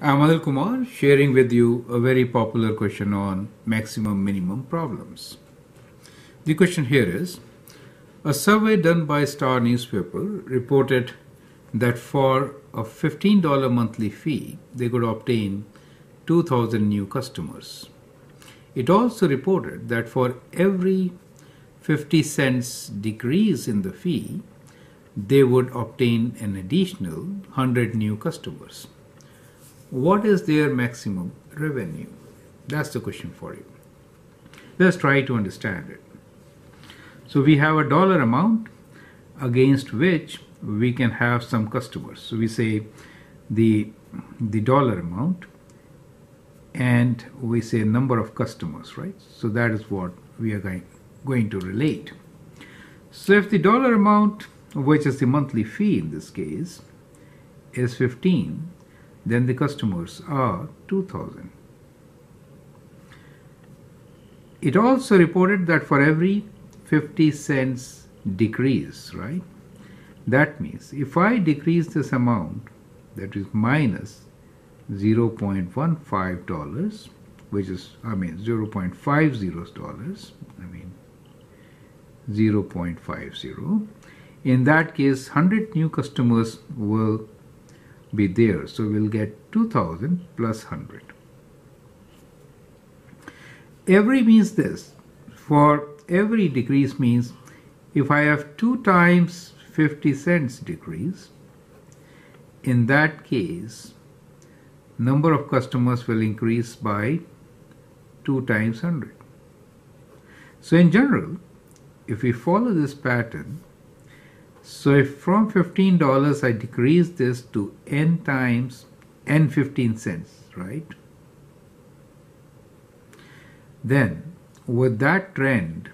I'm Adil Kumar sharing with you a very popular question on maximum minimum problems. The question here is, a survey done by Star Newspaper reported that for a $15 monthly fee, they could obtain 2,000 new customers. It also reported that for every 50 cents decrease in the fee, they would obtain an additional 100 new customers. What is their maximum revenue? That's the question for you. Let's try to understand it. So we have a dollar amount against which we can have some customers. So we say the dollar amount and we say number of customers, right? So that is what we are going to relate. So if the dollar amount, which is the monthly fee in this case, is 15, then the customers are 2,000. It also reported that for every 50 cents decrease, right? That means if I decrease this amount, that is minus $0.15, which is, $0.50. In that case, 100 new customers will be there. So we'll get 2,000 plus 100. Every means this. For every decrease means if I have 2 times 50 cents decrease, in that case, number of customers will increase by 2 times 100. So in general, if we follow this pattern, so if from $15 I decrease this to n times n 15 cents, right? Then with that trend,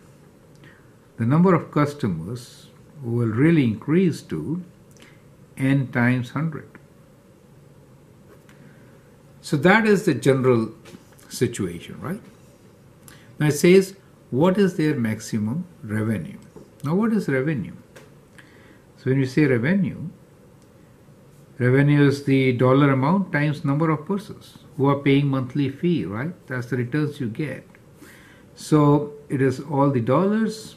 the number of customers will really increase to n times 100. So that is the general situation, right? Now it says, what is their maximum revenue? Now what is revenue? So when you say revenue, revenue is the dollar amount times number of persons who are paying monthly fee, right? That's the returns you get. So it is all the dollars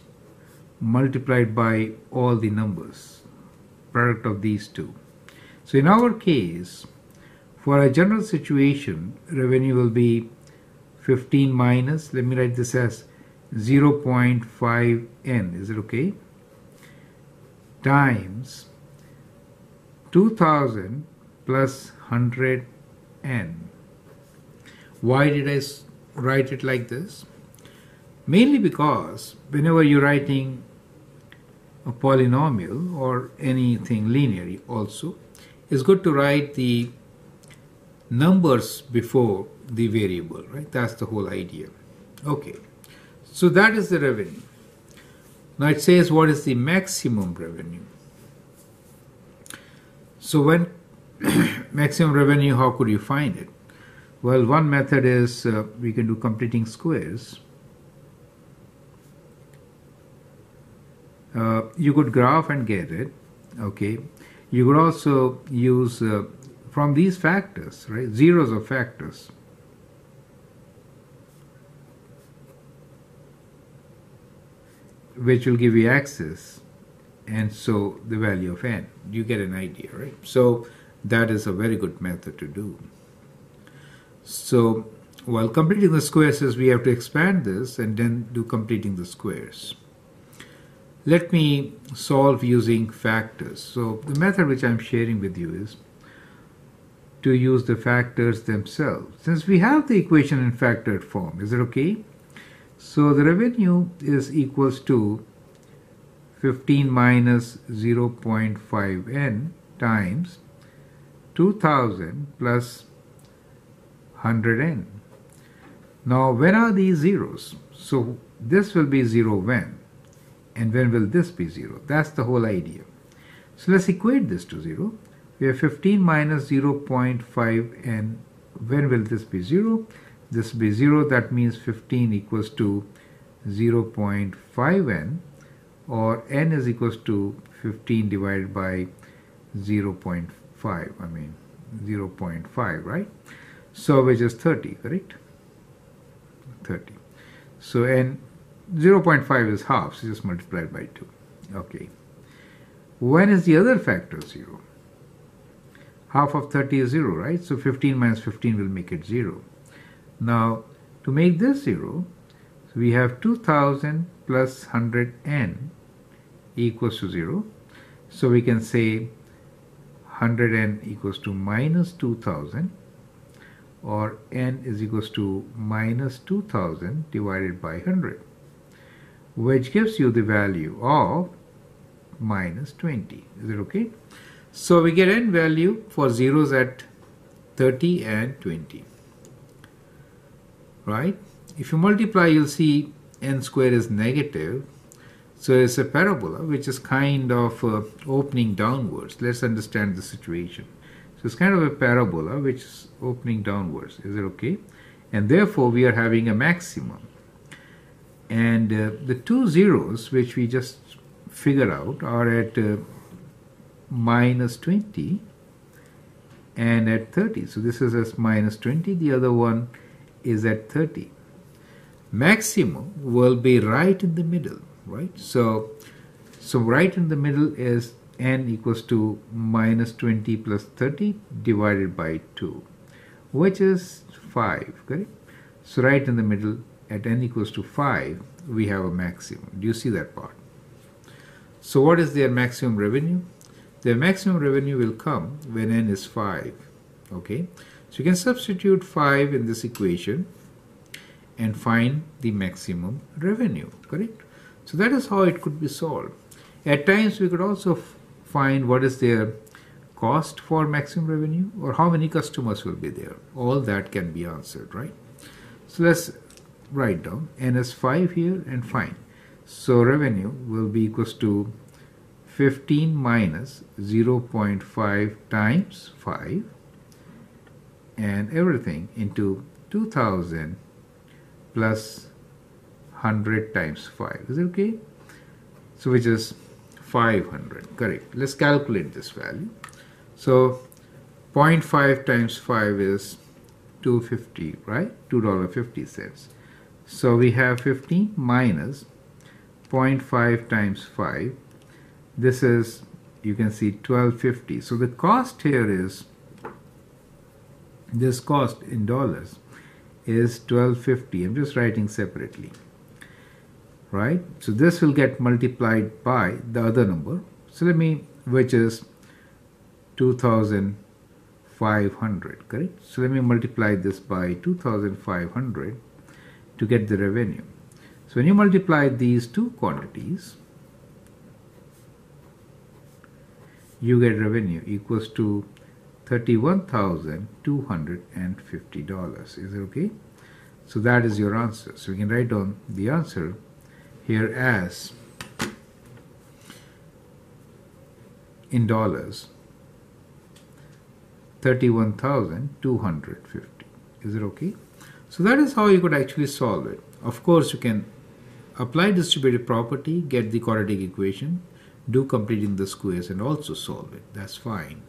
multiplied by all the numbers, product of these two. So in our case, for a general situation, revenue will be 15 minus, let me write this as 0.5n, is it okay? Times 2,000 plus 100n. Why did I write it like this? Mainly because whenever you're writing a polynomial or anything linear also, it's good to write the numbers before the variable, right? That's the whole idea. Okay, so that is the revenue. Now it says what is the maximum revenue. So when maximum revenue, how could you find it? Well, one method is we can do completing squares. You could graph and get it, okay. You could also use from these factors, right, zeros of factors. Which will give you axis and so the value of n. You get an idea, right? So that is a very good method to do. So while completing the squares is we have to expand this and then do completing the squares. Let me solve using factors. So the method which I'm sharing with you is to use the factors themselves. Since we have the equation in factored form, is it okay? So the revenue is equals to 15 minus 0.5n times 2,000 plus 100n. Now when are these zeros? So this will be 0 when, and when will this be 0? That's the whole idea. So let's equate this to 0. We have 15 minus 0.5n. When will this be 0? This will be 0, that means 15 equals to 0.5n, or n is equals to 15 divided by 0.5, 0.5, right? So which is 30, correct? 30. So and 0.5 is half, so just multiplied by 2. Okay. When is the other factor 0? Half of 30 is 0, right? So 15 minus 15 will make it 0. Now, to make this 0, so we have 2000 plus 100n equals to 0. So we can say 100n equals to minus 2000, or n is equals to minus 2000 divided by 100, which gives you the value of minus 20. Is it okay? So we get n value for zeros at 30 and 20. Right? If you multiply, you'll see n squared is negative. So it's a parabola which is kind of opening downwards. Let's understand the situation. So it's kind of a parabola which is opening downwards. Is it okay? And therefore we are having a maximum. And the two zeros which we just figured out are at minus 20 and at 30. So this is as minus 20. The other one is at 30. Maximum will be right in the middle, right? So right in the middle is n equals to minus 20 plus 30 divided by 2, which is 5, correct? So right in the middle at n equals to 5, we have a maximum. Do you see that part? So what is their maximum revenue? Their maximum revenue will come when n is 5, okay? So you can substitute 5 in this equation and find the maximum revenue, correct? So that is how it could be solved. At times we could also find what is their cost for maximum revenue, or how many customers will be there. All that can be answered, right? So let's write down n is 5 here and find. So revenue will be equals to 15 minus 0.5 times 5 and everything into 2000 plus 100 times 5. Is it okay? So which is 500, correct. Let's calculate this value. So 0.5 times 5 is 250, right? $2.50. So we have 15 minus 0.5 times 5. This is, you can see, 1250. So the cost here is, this cost in dollars is 1250. I'm just writing separately, right? So this will get multiplied by the other number, so let me, which is 2500, correct? So let me multiply this by 2500 to get the revenue. So when you multiply these two quantities, you get revenue equals to $31,250. Is it okay? So that is your answer. So we can write down the answer here as in dollars $31,250. Is it okay? So that is how you could actually solve it. Of course, you can apply distributive property, get the quadratic equation, do completing the squares and also solve it. That's fine.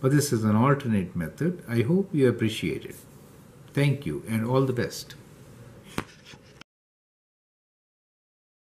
But this is an alternate method. I hope you appreciate it. Thank you and all the best.